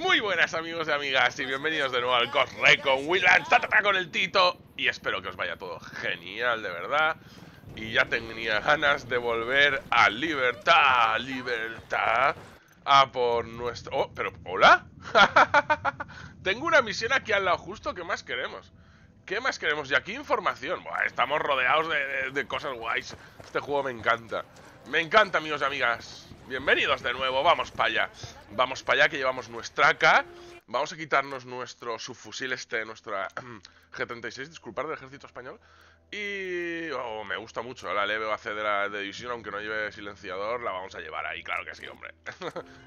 Muy buenas amigos y amigas y bienvenidos de nuevo al Cosplay con Willan, Tatata con el Tito. Y espero que os vaya todo genial, de verdad. Y ya tenía ganas de volver a Libertad, a por nuestro... Oh, pero... ¿Hola? Tengo una misión aquí al lado justo, ¿qué más queremos? ¿Qué más queremos? Y aquí información. Buah, estamos rodeados de cosas guays. Este juego me encanta. Me encanta, amigos y amigas. Bienvenidos de nuevo, vamos para allá. Vamos para allá, que llevamos nuestra AK. Vamos a quitarnos nuestro subfusil este, nuestra G36, disculpad, del ejército español. Y... Oh, me gusta mucho, la leve AC de la de división, aunque no lleve silenciador, la vamos a llevar ahí, claro que sí, hombre.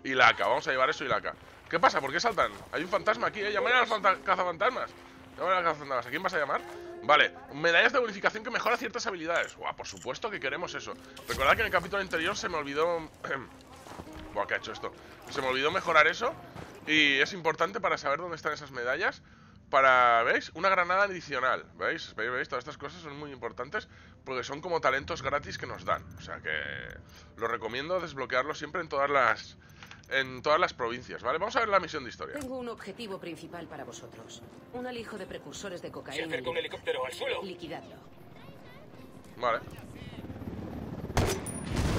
Y la AK, vamos a llevar eso y la AK. ¿Qué pasa? ¿Por qué saltan? Hay un fantasma aquí, ¿eh? Llamen a los cazafantasmas. Llamen a los cazafantasmas, ¿a quién vas a llamar? Vale, medallas de bonificación que mejora ciertas habilidades. Buah, por supuesto que queremos eso. Recordad que en el capítulo anterior se me olvidó... Buah, ¿qué ha hecho esto? Se me olvidó mejorar eso. Y es importante para saber dónde están esas medallas. Para, ¿veis? Una granada adicional. ¿Veis? ¿Veis? Todas estas cosas son muy importantes porque son como talentos gratis que nos dan. O sea que... Lo recomiendo desbloquearlo siempre en todas las... provincias, ¿vale? Vamos a ver la misión de historia. Tengo un objetivo principal para vosotros. Un alijo de precursores de cocaína. Se acerca un helicóptero al suelo. Liquidadlo. Vale.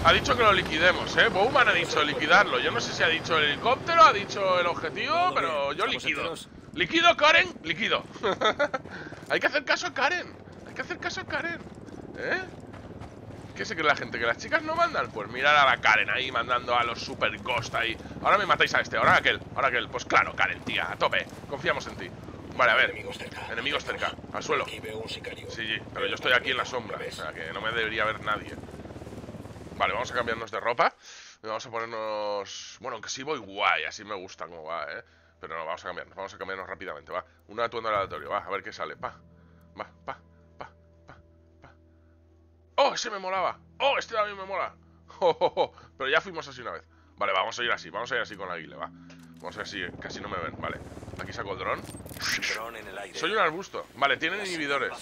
Ha dicho que lo liquidemos, ¿eh? Bowman ha dicho liquidarlo. Yo no sé si ha dicho el helicóptero, ha dicho el objetivo, pero yo liquido. ¿Liquido, Karen? Liquido. Hay que hacer caso a Karen. Hay que hacer caso a Karen. ¿Eh? ¿Qué se cree la gente? ¿Que las chicas no mandan? Pues mirad a la Karen ahí mandando a los super costa ahí. Ahora me matáis a este, ahora a aquel, ahora a aquel. Pues claro, Karen, tía, a tope. Confiamos en ti. Vale, a ver. Enemigos cerca. Enemigos cerca. Al suelo. Aquí veo un sicario. Sí, sí, pero yo estoy aquí en la sombra. O sea, que no me debería ver nadie. Vale, vamos a cambiarnos de ropa. Vamos a ponernos... Bueno, aunque sí voy guay, así me gusta como va, ¿eh? Pero no, vamos a cambiarnos rápidamente, va. Un atuendo aleatorio, va, a ver qué sale. Pa, va, pa. ¡Oh, ese me molaba! ¡Oh, este también me mola! Oh, oh, oh. Pero ya fuimos así una vez. Vale, va, vamos a ir así con la guile, va. Vamos a ir así, casi no me ven, vale. Aquí saco el dron. Soy un arbusto. Vale, tienen inhibidores.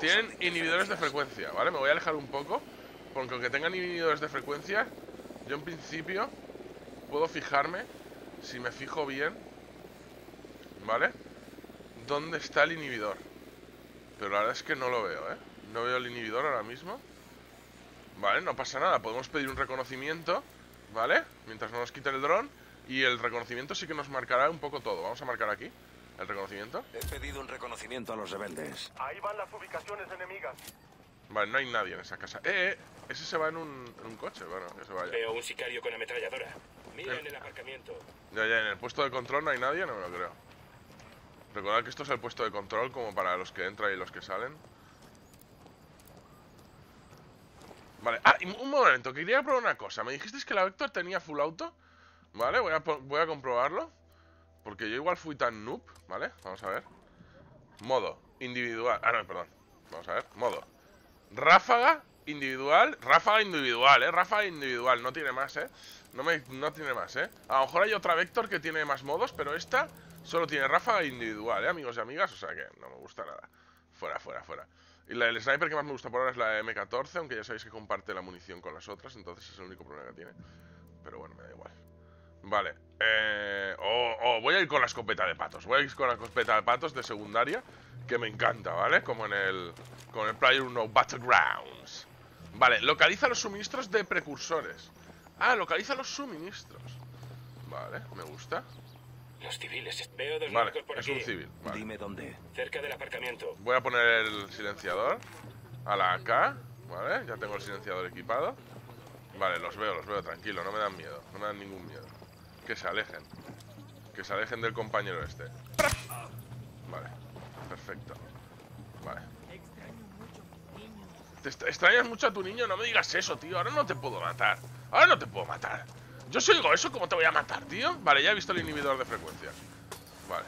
Tienen inhibidores de frecuencia, ¿vale? Me voy a alejar un poco, porque aunque tengan inhibidores de frecuencia, yo en principio puedo fijarme, si me fijo bien, ¿vale? ¿Dónde está el inhibidor? Pero la verdad es que no lo veo, ¿eh? No veo el inhibidor ahora mismo. Vale, no pasa nada. Podemos pedir un reconocimiento, ¿vale? Mientras no nos quite el dron. Y el reconocimiento sí que nos marcará un poco todo. Vamos a marcar aquí el reconocimiento. He pedido un reconocimiento a los rebeldes. Ahí van las ubicaciones enemigas. Vale, no hay nadie en esa casa. Ese se va en un coche. Bueno, que se vaya. Veo un sicario con ametralladora. Mira en el aparcamiento. Ya, en el puesto de control no hay nadie, no me lo creo. Recordad que esto es el puesto de control, como para los que entran y los que salen. Vale, un momento, quería probar una cosa. Me dijisteis que la Vector tenía full auto. Vale, voy a comprobarlo. Porque yo igual fui tan noob. Vale, vamos a ver. Modo, individual, no, perdón. Vamos a ver, modo ráfaga individual, ráfaga individual, no tiene más, no tiene más, a lo mejor hay otra Vector que tiene más modos, pero esta solo tiene ráfaga individual, amigos y amigas. O sea que no me gusta nada. Fuera, fuera, fuera. Y el sniper que más me gusta por ahora es la M14, aunque ya sabéis que comparte la munición con las otras, entonces es el único problema que tiene. Pero bueno, me da igual. Vale, voy a ir con la escopeta de patos. Voy a ir con la escopeta de patos de secundaria, que me encanta, ¿vale? Como en el... Con el PlayerUnknown's Battlegrounds. Vale, localiza los suministros de precursores. Ah, localiza los suministros. Vale, me gusta. Los civiles. Veo dos barcos por aquí. Es un civil. Vale. Dime dónde. Cerca del aparcamiento. Voy a poner el silenciador a la AK, ¿vale? Ya tengo el silenciador equipado. Vale, los veo, tranquilo, no me dan miedo. No me dan ningún miedo. Que se alejen. Que se alejen del compañero este. Vale, perfecto. Vale. Te extrañas mucho a tu niño, no me digas eso, tío. Ahora no te puedo matar. Ahora no te puedo matar. Yo si digo eso, ¿cómo te voy a matar, tío? Vale, ya he visto el inhibidor de frecuencia. Vale.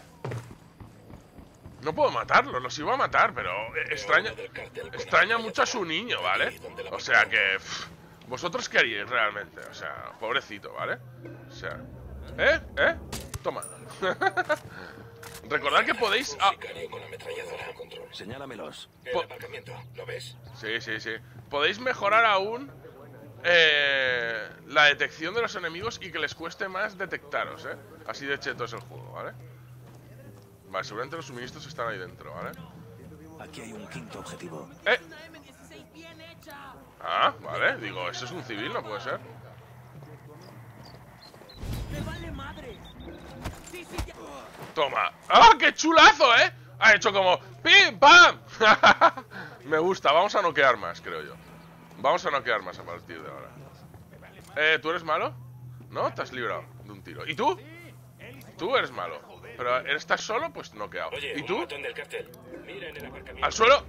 No puedo matarlo, los iba a matar, pero extraña mucho a su niño, ¿vale? O sea que... ¿Vosotros qué haríais realmente? O sea, pobrecito, ¿vale? O sea... Toma. Recordad que podéis... Señálamelos. El aparcamiento, ¿lo ves? Sí. Podéis mejorar aún... la detección de los enemigos y que les cueste más detectaros, ¿eh? Así de cheto es el juego, ¿vale? Vale, seguramente los suministros están ahí dentro, ¿vale? Aquí hay un quinto objetivo. ¡Eh! Ah, vale, digo, eso es un civil, no puede ser. Toma. ¡Ah, qué chulazo, eh! Ha hecho como... ¡Pim, pam! Me gusta, vamos a noquear más, creo yo. Vamos a noquear más a partir de ahora. ¿Tú eres malo? ¿No? Te has librado de un tiro. ¿Y tú? Tú eres malo. Pero estás solo, pues noqueado. ¿Y tú? ¡Al suelo!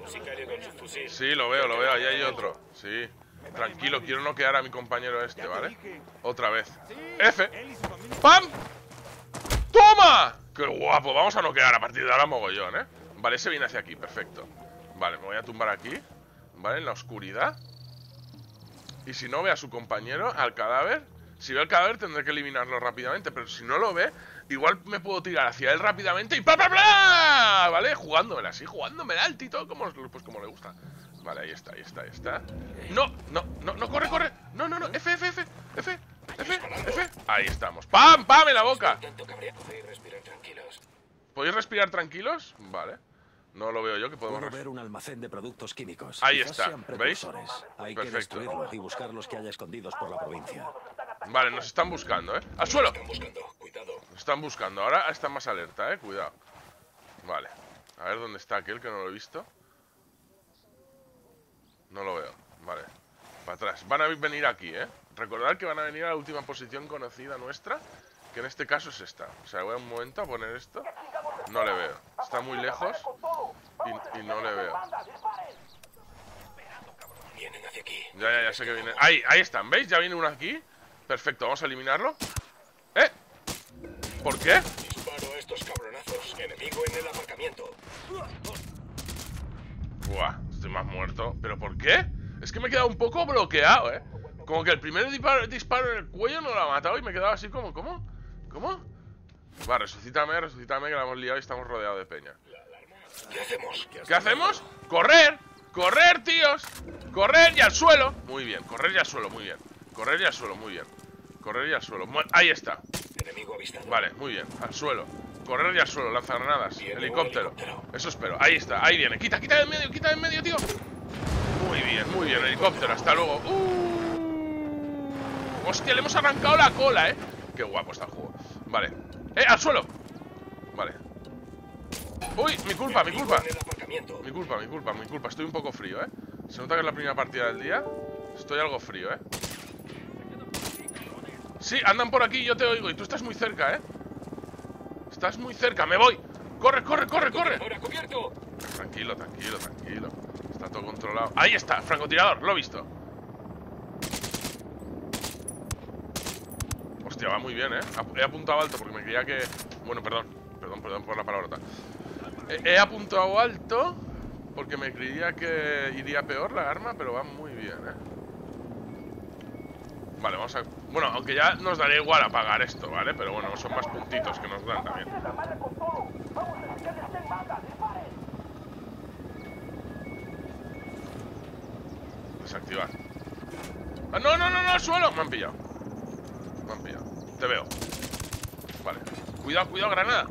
Un sicario con su fusil. Sí, lo veo, ahí hay otro. Sí. Tranquilo, quiero noquear a mi compañero este, ¿vale? Otra vez. F. ¡Pam! ¡Toma! ¡Qué guapo! Vamos a noquear a partir de ahora mogollón, ¿eh? Vale, ese viene hacia aquí, perfecto. Vale, me voy a tumbar aquí. Vale, en la oscuridad. Y si no ve a su compañero, al cadáver. Si ve el cadáver tendré que eliminarlo rápidamente. Pero si no lo ve, igual me puedo tirar hacia él rápidamente y ¡pla, pla, pla! ¿Vale? Jugándomela así, jugándomela al Tito pues como le gusta. Vale, ahí está, ahí está, ahí está. ¡No! ¡No! ¡No! ¡No! ¡Corre, corre! ¡No, no, no! ¡F, F, F! ¡F! ¡F! ¡F! Ahí estamos. ¡Pam! ¡Pam! ¡En la boca! ¿Podéis respirar tranquilos? Vale. No lo veo yo, que podemos ver un almacén de productos químicos. Ahí está, ¿veis? Hay que destruirlos y buscar los que haya escondidos por la provincia. Vale, nos están buscando, ¿eh? ¡Al suelo! Están buscando, cuidado. Están buscando, ahora están más alerta, ¿eh? Cuidado. Vale. A ver dónde está aquel que no lo he visto. No lo veo. Vale. Para atrás. Van a venir aquí, ¿eh? Recordad que van a venir a la última posición conocida nuestra, que en este caso es esta. O sea, voy a un momento a poner esto. No le veo. Está muy lejos y no le veo. Vienen hacia aquí. Ya sé que vienen. Ahí, ahí están, ¿veis? Ya viene uno aquí. Perfecto, vamos a eliminarlo. ¿Eh? ¿Por qué? Disparo a estos cabronazos. Enemigo en el aparcamiento. Buah, estoy más muerto. ¿Pero por qué? Es que me he quedado un poco bloqueado, ¿eh? Como que el primer disparo en el cuello no lo ha matado y me he quedado así como... ¿Cómo? ¿Cómo? Va, resucítame, resucítame, que la hemos liado y estamos rodeados de peña. ¿Qué hacemos? ¿Qué hacemos? ¡Correr! ¡Correr, tíos! ¡Correr y al suelo! Muy bien, correr y al suelo, muy bien. Correr y al suelo, muy bien. Correr y al suelo. Ahí está. Enemigo avistado. Vale, muy bien. Al suelo. Correr y al suelo. Lanzagranadas. Helicóptero. Eso espero. Ahí está. Ahí viene. Quita, quita del medio, tío. Muy bien, helicóptero. Hasta luego. Hostia, le hemos arrancado la cola, eh. Qué guapo está el juego. Vale. Al suelo. Vale. Uy, mi culpa, mi culpa. Mi culpa, mi culpa, mi culpa. Estoy un poco frío, eh. Se nota que es la primera partida del día. Estoy algo frío, eh. Sí, andan por aquí, yo te oigo. Y tú estás muy cerca, ¿eh? Estás muy cerca, me voy. ¡Corre, corre, corre, corre! Tranquilo, tranquilo, tranquilo. Está todo controlado. Ahí está, francotirador, lo he visto. Hostia, va muy bien, ¿eh? He apuntado alto porque me creía que... Bueno, perdón por la palabrota. He apuntado alto porque me creía que iría peor la arma, pero va muy bien, ¿eh? Vale, vamos a... Bueno, aunque ya nos daría igual apagar esto, ¿vale? Pero bueno, son más puntitos que nos dan también. Desactivar. ¡Ah, no, no, no, no! ¡Al suelo! Me han pillado. Me han pillado. Te veo. Vale. Cuidado, cuidado, granada.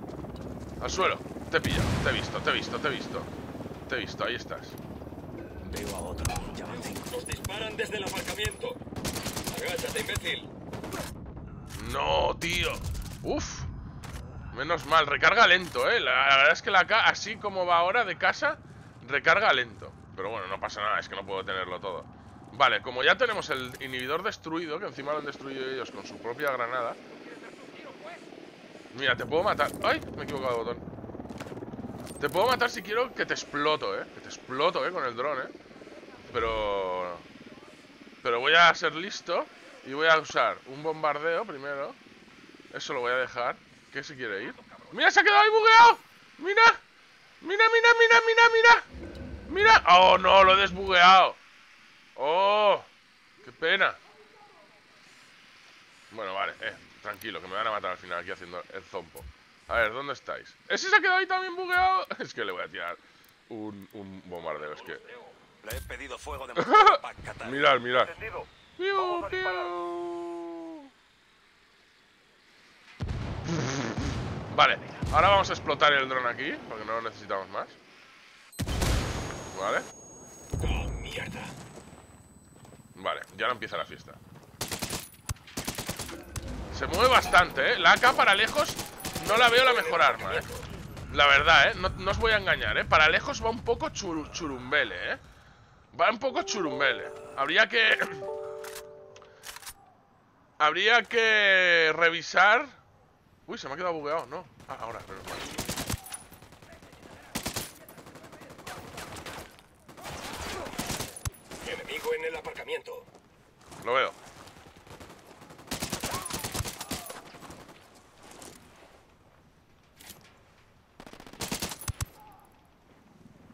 Al suelo. Te he pillado. Te he visto, te he visto, te he visto. Te he visto, ahí estás. Veo a otro. Nos disparan desde el aparcamiento. Imbécil. No, tío. Uf. Menos mal. Recarga lento, eh. La verdad es que la K, así como va ahora de casa, recarga lento. Pero bueno, no pasa nada. Es que no puedo tenerlo todo. Vale, como ya tenemos el inhibidor destruido, que encima lo han destruido ellos con su propia granada. Mira, te puedo matar. Ay, me he equivocado de botón. Te puedo matar si quiero, que te exploto, eh. Que te exploto, con el dron, eh. Pero voy a ser listo y voy a usar un bombardeo primero. Eso lo voy a dejar. ¿Qué se quiere ir? ¡Mira, se ha quedado ahí bugueado! ¡Mira! ¡Mira, mira, mira, mira, mira! ¡Mira! ¡Oh, no! Lo he desbugueado. ¡Oh! ¡Qué pena! Bueno, vale, Tranquilo, que me van a matar al final aquí haciendo el zompo. A ver, ¿dónde estáis? ¿Ese se ha quedado ahí también bugueado? Es que le voy a tirar un bombardeo, es que... Le he pedido fuego de mirad, mirad. ¡Piu, piu! Vale, ahora vamos a explotar el dron aquí, porque no lo necesitamos más. Vale. ¡Oh, mierda! Vale, ya no empieza la fiesta. Se mueve bastante, ¿eh? La AK para lejos no la veo la mejor arma, ¿eh? La verdad, ¿eh? No os voy a engañar, ¿eh? Para lejos va un poco churumbele, ¿eh? Va un poco churumbele. Habría que... habría que revisar... Uy, se me ha quedado bugueado, ¿no? Ah, ahora, pero bueno. Enemigo en el aparcamiento. Lo veo.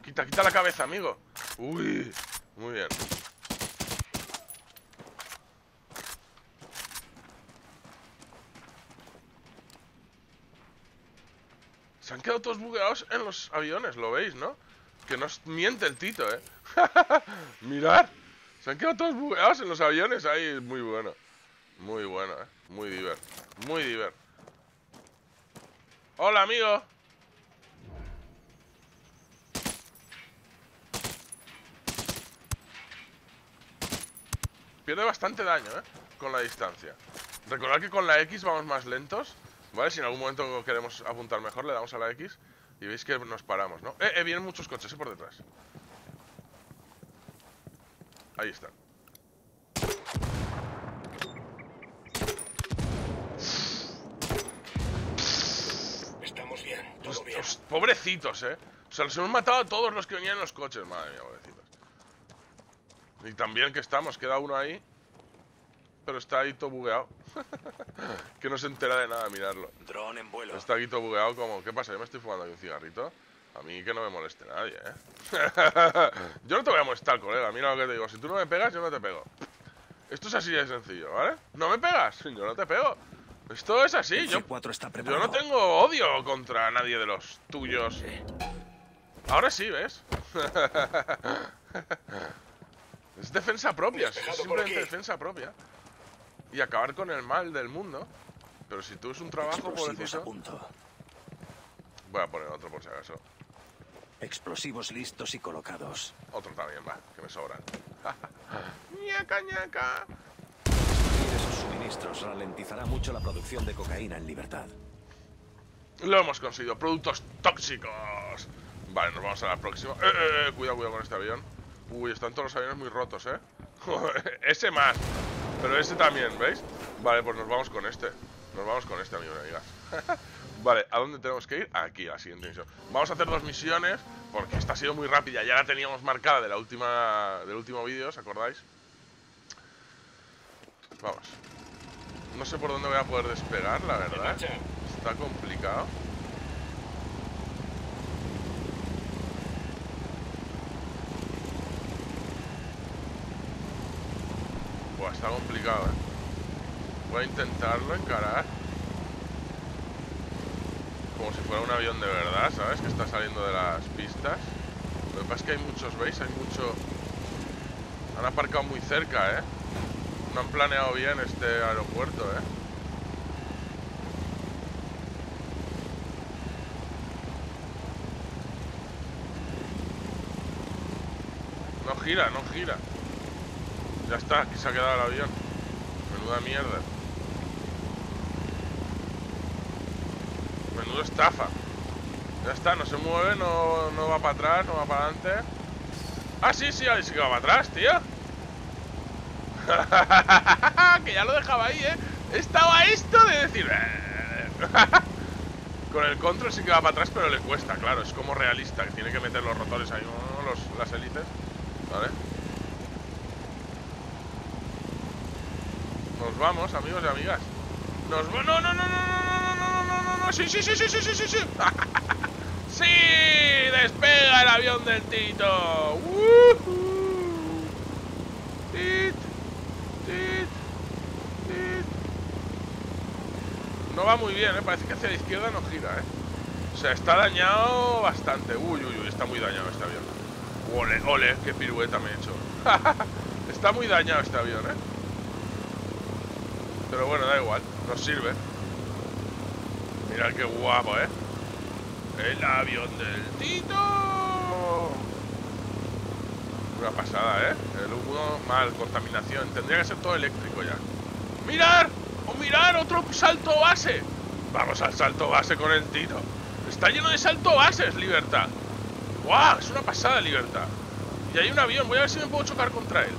Quita la cabeza, amigo. Uy, muy bien. Se han quedado todos bugueados en los aviones, lo veis, ¿no? Que nos miente el Tito, ¿eh? Mirad. Se han quedado todos bugueados en los aviones. Ahí es muy bueno. Muy bueno, ¿eh? Muy diver. Muy diver. Hola, amigo. Pierde bastante daño, ¿eh? Con la distancia. Recordad que con la X vamos más lentos, ¿vale? Si en algún momento queremos apuntar mejor, le damos a la X y veis que nos paramos, ¿no? Vienen muchos coches, por detrás. Ahí están. Estamos bien, todo bien. Pobrecitos, ¿eh? O sea, los hemos matado a todos los que venían en los coches. Madre mía, pobrecitos. Y también que estamos, queda uno ahí. Pero está ahí todo bugueado. Que no se entera de nada, mirarlo. Dron en vuelo. Está ahí todo bugueado como... ¿Qué pasa? Yo me estoy fumando aquí un cigarrito. A mí que no me moleste nadie, ¿eh? Yo no te voy a molestar, colega. Mira lo que te digo. Si tú no me pegas, yo no te pego. Esto es así de sencillo, ¿vale? ¿No me pegas? Yo no te pego. Esto es así. Yo no tengo odio contra nadie de los tuyos. Ahora sí, ¿ves? Es defensa propia, es simplemente defensa propia. Y acabar con el mal del mundo. Pero si tú es un trabajo, pobrecito. Voy a poner otro por si acaso. Explosivos listos y colocados. Otro también, va, que me sobran. ¡Ñaca, ñaca! Destruir esos suministros ralentizará mucho la producción de cocaína en Libertad. Lo hemos conseguido, productos tóxicos. Vale, nos vamos a la próxima. Cuidado, cuidado con este avión. Uy, están todos los aviones muy rotos, ¿eh? Ese más. Pero ese también, ¿veis? Vale, pues nos vamos con este. Nos vamos con este, amigo y amigas. Vale, ¿a dónde tenemos que ir? Aquí, a la siguiente misión. Vamos a hacer dos misiones, porque esta ha sido muy rápida. Ya la teníamos marcada de la última, del último vídeo, ¿os acordáis? Vamos. No sé por dónde voy a poder despegar, la verdad. Está complicado. Está complicado, ¿eh? Voy a intentarlo encarar como si fuera un avión de verdad, ¿sabes? Que está saliendo de las pistas. Lo que pasa es que hay muchos, ¿veis? Hay mucho... Han aparcado muy cerca, ¿eh? No han planeado bien este aeropuerto, ¿eh? No gira, no gira. Ya está, aquí se ha quedado el avión. Menuda mierda. Menuda estafa. Ya está, no se mueve, no va para atrás, no va para adelante. Ah, sí, ahí sí que va para atrás, tío. Que ya lo dejaba ahí, ¿eh? Estaba esto de decir... Con el control sí que va para atrás, pero le cuesta, claro. Es como realista, que tiene que meter los rotores ahí, las hélices. Vale. Nos vamos, amigos y amigas. Nos vamos. No. Sí. ¡Sí! ¡Despega el avión del Tito! ¡Tit! No va muy bien, parece que hacia la izquierda no gira, O sea, está dañado bastante. Uy, uy, uy, está muy dañado este avión. Ole, ole, qué pirueta me he hecho. Está muy dañado este avión, Pero bueno, da igual, nos sirve. Mirad qué guapo, El avión del Tito. Una pasada, El humo, mal, contaminación. Tendría que ser todo eléctrico ya. ¡Mirad! ¡Oh, mirad! ¡Otro salto base! Vamos al salto base con el Tito. Está lleno de salto bases, Libertad. ¡Guau! Es una pasada, Libertad. Y hay un avión. Voy a ver si me puedo chocar contra él.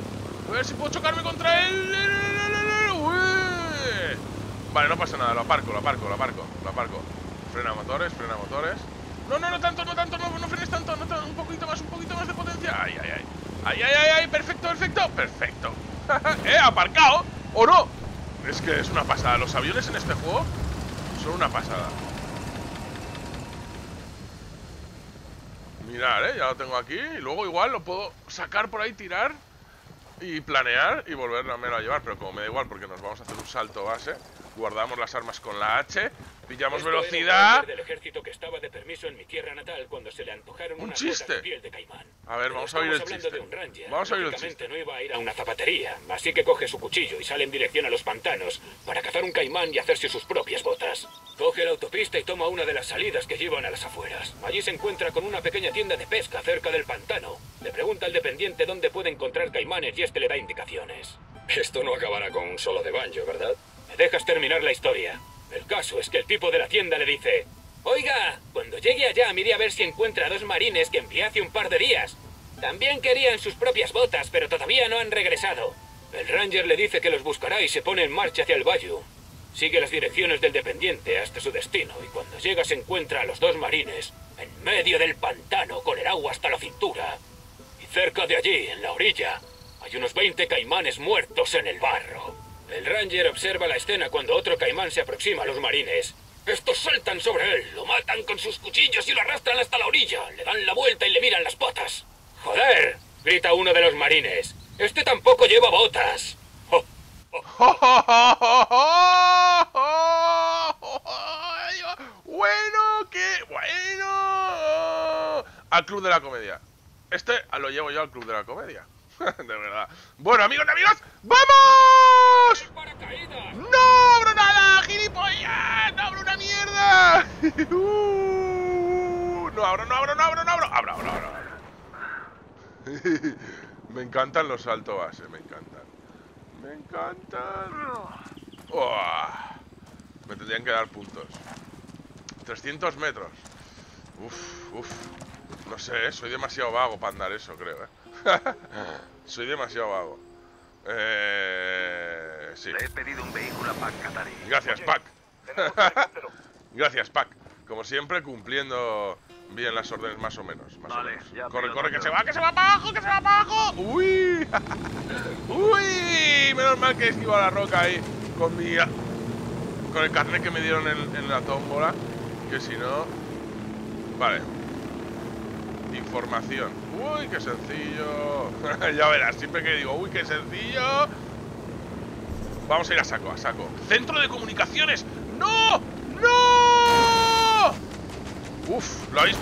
Voy a ver si puedo chocarme contra él. Vale, no pasa nada. Lo aparco. Frena motores. No tanto, no frenes tanto. Un poquito más de potencia. Ay, perfecto. Aparcado. ¿O no? Es que es una pasada. Los aviones en este juego son una pasada. Mirad, ya lo tengo aquí. Y luego igual lo puedo sacar por ahí, tirar y planear y volverme a llevar. Pero como me da igual, porque nos vamos a hacer un salto base. Guardamos las armas con la H. Pillamos esto velocidad. Del ejército que estaba de permiso en mi tierra natal cuando se le antojaron un chiste de piel de caimán. A ver, vamos a oír el chiste. Vamos a oír el chiste. No iba a ir a una zapatería, así que coge su cuchillo y sale en dirección a los pantanos para cazar un caimán y hacerse sus propias botas. Coge la autopista y toma una de las salidas que llevan a las afueras. Allí se encuentra con una pequeña tienda de pesca cerca del pantano. Le pregunta al dependiente dónde puede encontrar caimanes y este le da indicaciones. Esto no acabará con un solo de banjo, ¿verdad? Me dejas terminar la historia. El caso es que el tipo de la tienda le dice: oiga, cuando llegue allá miré a ver si encuentra a dos marines que envié hace un par de días. También querían sus propias botas, pero todavía no han regresado. El ranger le dice que los buscará y se pone en marcha hacia el bayou. Sigue las direcciones del dependiente hasta su destino y cuando llega se encuentra a los dos marines en medio del pantano con el agua hasta la cintura. Y cerca de allí, en la orilla, hay unos 20 caimanes muertos en el barro. El ranger observa la escena cuando otro caimán se aproxima a los marines. Estos saltan sobre él, lo matan con sus cuchillos y lo arrastran hasta la orilla. Le dan la vuelta y le miran las botas. ¡Joder!, grita uno de los marines. ¡Este tampoco lleva botas! ¡Oh, oh! ¡Bueno, qué bueno! Al Club de la Comedia. Este lo llevo yo al Club de la Comedia. De verdad. Bueno, amigos y amigas, ¡vamos! ¡No abro nada, gilipollas! ¡No abro una mierda! No abro. Abro. Me encantan los salto base, me encantan. Oh, me tendrían que dar puntos. 300 metros. Uff. No sé, soy demasiado vago para andar eso, creo, Soy demasiado vago. Sí. Le he pedido un vehículo a Pac Qatari. Gracias, Pac. Gracias, Pac. Como siempre, cumpliendo bien las órdenes, más o menos. Vale, ya. Corre, que se va para abajo. Uy. Uy. Menos mal que he esquivado la roca ahí con el carnet que me dieron en la tómbola. Que si no. Vale. Información. Uy, qué sencillo. Ya verás, siempre que digo, uy, qué sencillo. Vamos a ir a saco. ¡Centro de comunicaciones! ¡No! ¡No! Uf, lo habéis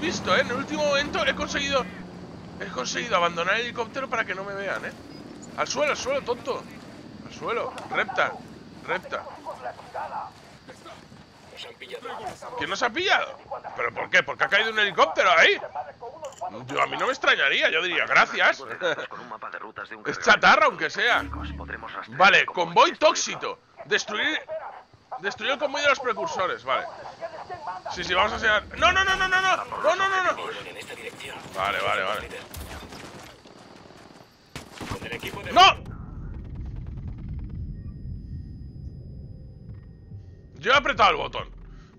visto, En el último momento he conseguido abandonar el helicóptero para que no me vean, Al suelo, tonto. Al suelo. Repta. ¿Quién nos ha pillado? ¿Pero por qué? ¿Por qué ha caído un helicóptero ahí? Yo, a mí no me extrañaría, yo diría gracias. Es chatarra, aunque sea. Vale, convoy tóxico. Destruir el convoy de los precursores, vale. Sí, vamos a hacer. No. Vale. ¡No! Yo he apretado el botón,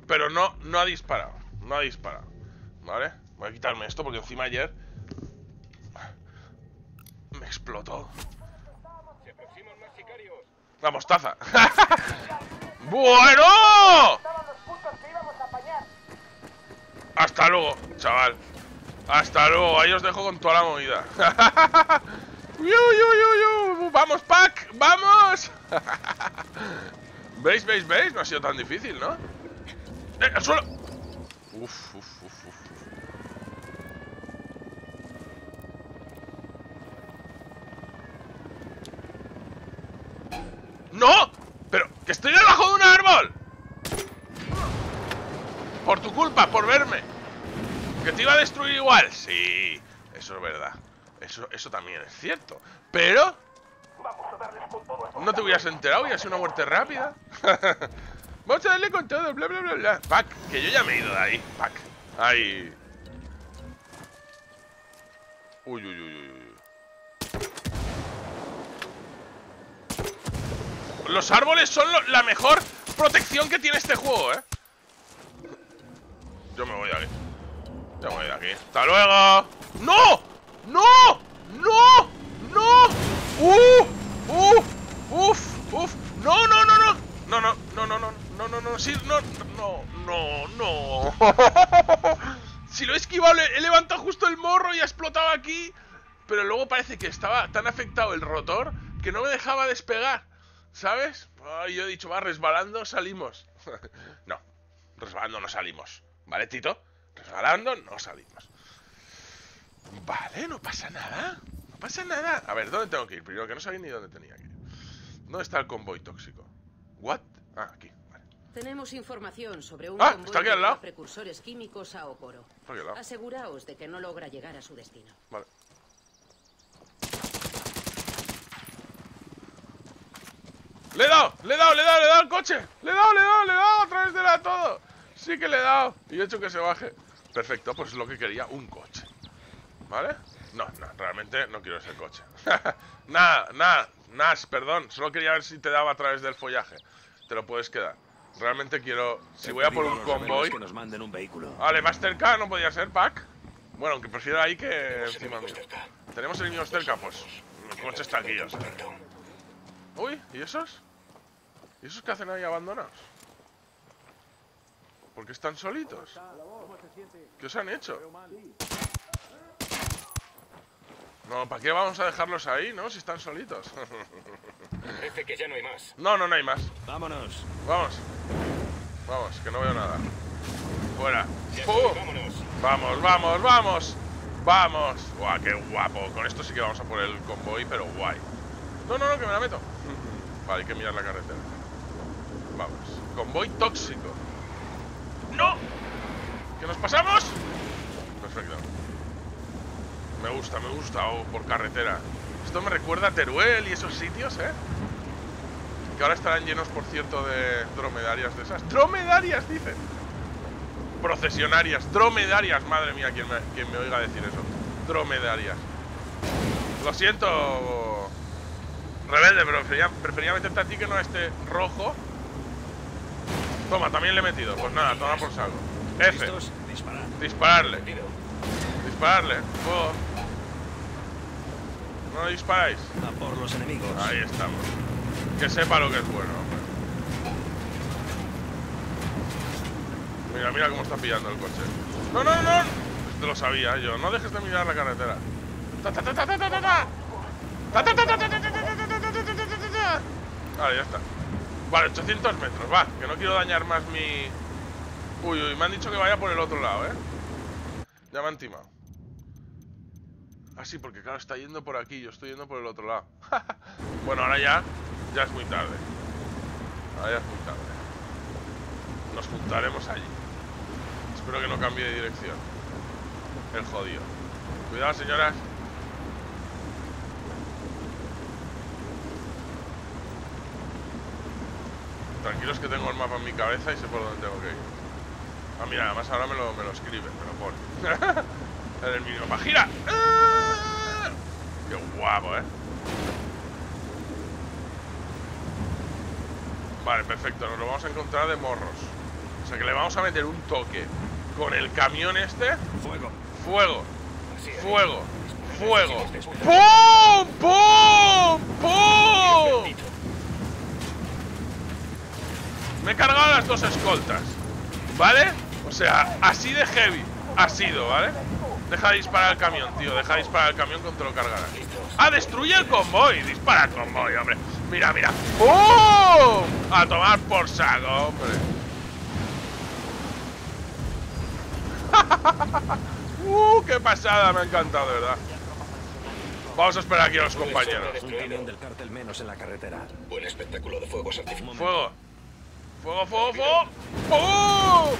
pero no ha disparado. Vale, voy a quitarme esto porque encima ayer me explotó. Se aproximan más sicarios. La mostaza. ¡Bueno! Hasta luego, chaval. Hasta luego, ahí os dejo con toda la movida. ¡Vamos, Pac! ¡Vamos! ¿Veis? ¿Veis? ¿Veis? No ha sido tan difícil, ¿no? ¡Al suelo! Uf, uf, uf, uf. ¡No! ¡Pero que estoy debajo de un árbol! Por tu culpa, por verme. Que te iba a destruir igual. Sí, eso es verdad. Eso también es cierto. Pero no te hubieras enterado y ha sido una muerte rápida. Vamos a darle con todo, bla, bla, bla, bla. Pac, que yo ya me he ido de ahí. Pac, ahí. Uy, uy, uy, uy. Los árboles son la mejor protección que tiene este juego, ¿eh? Yo me voy de aquí. Ya me voy de aquí. ¡Hasta luego! ¡No! ¡No! ¡No! ¡No! ¡Uf! ¡Uf! ¡No, no, no, no! No, no, no, no, no, no, no, no, sí, no, no, no, no. Si lo he esquivado, he levantado justo el morro y ha explotado aquí. Pero luego parece que estaba tan afectado el rotor que no me dejaba despegar, ¿sabes? Ay, yo he dicho, va, resbalando salimos. No, resbalando no salimos. ¿Vale, Tito? Resbalando no salimos. Vale, no pasa nada. No pasa nada. A ver, ¿dónde tengo que ir? Primero que no sabía ni dónde tenía que ir. ¿Dónde está el convoy tóxico? ¿What? Ah, aquí, vale. Tenemos información sobre un convoy de precursores químicos a Okoro. Está aquí al lado. Aseguraos de que no logra llegar a su destino. Vale. ¡Le he dado! ¡Le he dado! ¡Le he dado! ¡Le he dado el coche! ¡Le he dado! ¡Le he dado! ¡Le he dado! ¡A través de la todo! ¡Sí que le he dado! Y he hecho que se baje. Perfecto, pues es lo que quería, un coche. ¿Vale? No, no, realmente no quiero ese coche. Nas, perdón. Solo quería ver si te daba a través del follaje. Te lo puedes quedar. Realmente quiero... Si voy a por un convoy... Que nos manden un vehículo. Vale, más cerca no podía ser, Pac. Bueno, aunque prefiero ahí que encima mío. Tenemos enemigos cerca, pues. El coche está aquí, o sea. Uy, ¿y esos? ¿Y esos que hacen ahí abandonados? ¿Por qué están solitos? ¿Qué os han hecho? No, ¿para qué vamos a dejarlos ahí, no? Si están solitos. Parece que ya no hay más. No, no, no hay más. Vámonos. Vamos. Vamos, que no veo nada. Fuera. Vámonos. Vamos, vamos, vamos. Vamos. Guau, qué guapo. Con esto sí que vamos a por el convoy, pero guay. No, no, no, que me la meto. Vale, hay que mirar la carretera. Vamos. Convoy tóxico. ¡No! ¿Que nos pasamos? Perfecto. Me gusta, o por carretera. Esto me recuerda a Teruel y esos sitios, ¿eh? Que ahora estarán llenos, por cierto, de dromedarias de esas. ¡Dromedarias, dicen! Procesionarias, dromedarias. Madre mía, quien me oiga decir eso. Dromedarias. Lo siento, Rebelde, pero prefería meterte a ti que no a este rojo. Toma, también le he metido. Pues nada, toma por saco. F. Dispararle. Dispararle. Fuego. No disparáis. A por los enemigos. Ahí estamos. Que sepa lo que es bueno, hombre. Mira, mira cómo está pillando el coche. No, no, no. Te lo sabía yo. No dejes de mirar la carretera. Vale, ya está. Vale, 800 metros. Va, que no quiero dañar más mi... Uy, uy, me han dicho que vaya por el otro lado, ¿eh? Ya me han timado. Ah, sí, porque claro, está yendo por aquí. Yo estoy yendo por el otro lado. Bueno, ahora ya es muy tarde. Ahora ya es muy tarde. Nos juntaremos allí. Espero que no cambie de dirección el jodido. Cuidado, señoras. Tranquilos, que tengo el mapa en mi cabeza y sé por dónde tengo que ir. Ah, mira, además ahora me lo escribe, me lo pone. En el mínimo. ¡Gira! ¡Ah! ¡Qué guapo, eh! Vale, perfecto, nos lo vamos a encontrar de morros. O sea que le vamos a meter un toque con el camión este. Fuego. Fuego. Fuego. Fuego. ¡Pum! ¡Pum! ¡Pum! Me he cargado las dos escoltas, ¿vale? O sea, así de heavy ha sido, ¿vale? Deja de disparar al camión, tío. Deja de disparar al camión cuando te lo cargarás. ¡Ah, destruye el convoy! ¡Dispara el convoy, hombre! ¡Mira, mira! ¡Oh! A tomar por saco, hombre. ¡Qué pasada! Me ha encantado, de verdad. Vamos a esperar aquí a los compañeros. Un camión del cártel menos en la carretera. Buen espectáculo de fuegos artificiales. ¡Fuego! ¡Fuego, fuego, fuego! ¡Oh!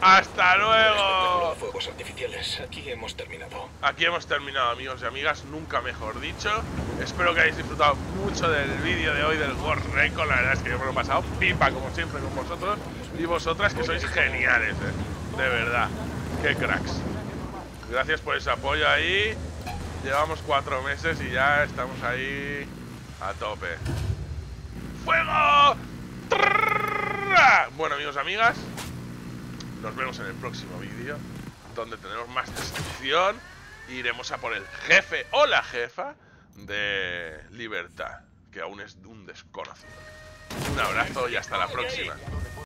¡Hasta luego! Fuegos artificiales. Aquí hemos terminado. Aquí hemos terminado, amigos y amigas. Nunca mejor dicho. Espero que hayáis disfrutado mucho del vídeo de hoy del Gorreco. La verdad es que yo me lo he pasado pipa, como siempre, con vosotros y vosotras, que sois geniales, de verdad. ¡Qué cracks! Gracias por ese apoyo ahí. Llevamos 4 meses y ya estamos ahí a tope. ¡Fuego! Bueno, amigos y amigas, nos vemos en el próximo vídeo, donde tenemos más destrucción. Iremos a por el jefe o la jefa de Libertad, que aún es un desconocido. Un abrazo y hasta la próxima.